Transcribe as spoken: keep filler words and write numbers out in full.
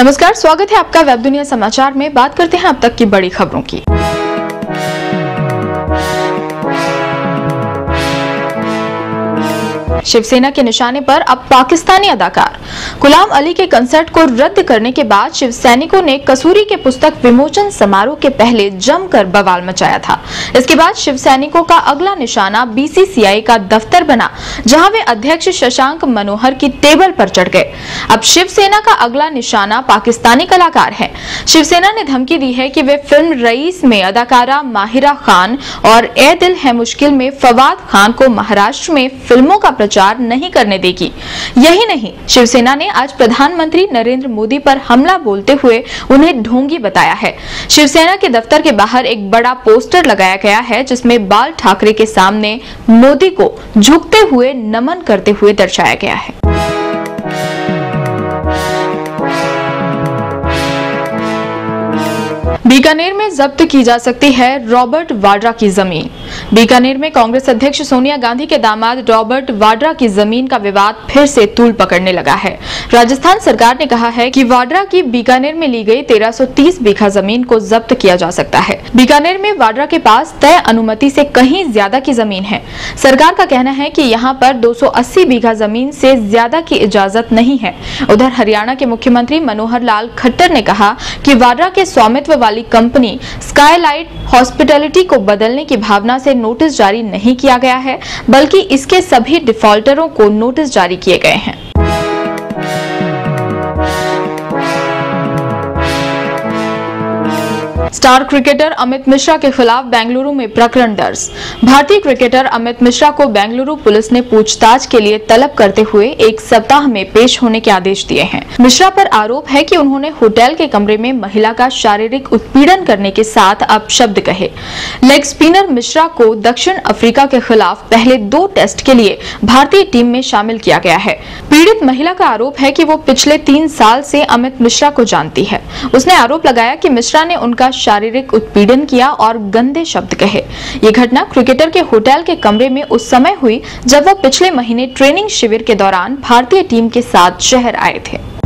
नमस्कार, स्वागत है आपका वेब दुनिया समाचार में। बात करते हैं अब तक की बड़ी खबरों की। शिवसेना के निशाने पर अब पाकिस्तानी अदाकार गुलाम अली के कंसर्ट को रद्द करने के बाद शिव सैनिकों ने कसूरी के पुस्तक विमोचन समारोह के पहले जमकर बवाल मचाया था। इसके बाद शिव सैनिकों का अगला निशाना बीसीसीआई का दफ्तर बना, जहां वे अध्यक्ष शशांक मनोहर की टेबल पर चढ़ गए। अब शिवसेना का अगला निशाना पाकिस्तानी कलाकार है। शिवसेना ने धमकी दी है कि वे फिल्म रईस में अदाकारा माहिरा खान और ए दिल है मुश्किल में फवाद खान को महाराष्ट्र में फिल्मों का प्रचार नहीं करने देगी। यही नहीं, शिवसेना ने आज प्रधानमंत्री नरेंद्र मोदी पर हमला बोलते हुए उन्हें ढोंगी बताया है। शिवसेना के दफ्तर के बाहर एक बड़ा पोस्टर लगाया गया है, जिसमें बाल ठाकरे के सामने मोदी को झुकते हुए नमन करते हुए दर्शाया गया है। बीकानेर में जब्त की जा सकती है रॉबर्ट वाड्रा की जमीन। बीकानेर में कांग्रेस अध्यक्ष सोनिया गांधी के दामाद रॉबर्ट वाड्रा की जमीन का विवाद फिर से तूल पकड़ने लगा है। राजस्थान सरकार ने कहा है कि वाड्रा की बीकानेर में ली गई तेरह सौ तीस बीघा जमीन को जब्त किया जा सकता है। बीकानेर में वाड्रा के पास तय अनुमति से कहीं ज्यादा की जमीन है। सरकार का कहना है कि यहाँ पर दो सौ अस्सी बीघा जमीन से ज्यादा की इजाजत नहीं है। उधर हरियाणा के मुख्यमंत्री मनोहर लाल खट्टर ने कहा कि वाड्रा के स्वामित्व वाली कंपनी स्काईलाइट हॉस्पिटैलिटी को बदलने की भावना से नोटिस जारी नहीं किया गया है, बल्कि इसके सभी डिफॉल्टरों को नोटिस जारी किए गए हैं। स्टार क्रिकेटर अमित मिश्रा के खिलाफ बेंगलुरु में प्रकरण दर्ज। भारतीय क्रिकेटर अमित मिश्रा को बेंगलुरु पुलिस ने पूछताछ के लिए तलब करते हुए एक सप्ताह में पेश होने के आदेश दिए हैं। मिश्रा पर आरोप है कि उन्होंने होटल के कमरे में महिला का शारीरिक उत्पीड़न करने के साथ अपशब्द कहे। लेग स्पिनर मिश्रा को दक्षिण अफ्रीका के खिलाफ पहले दो टेस्ट के लिए भारतीय टीम में शामिल किया गया है। पीड़ित महिला का आरोप है कि वो पिछले तीन साल से अमित मिश्रा को जानती है। उसने आरोप लगाया कि मिश्रा ने उनका शारीरिक उत्पीड़न किया और गंदे शब्द कहे। ये घटना क्रिकेटर के होटल के कमरे में उस समय हुई जब वह पिछले महीने ट्रेनिंग शिविर के दौरान भारतीय टीम के साथ शहर आए थे।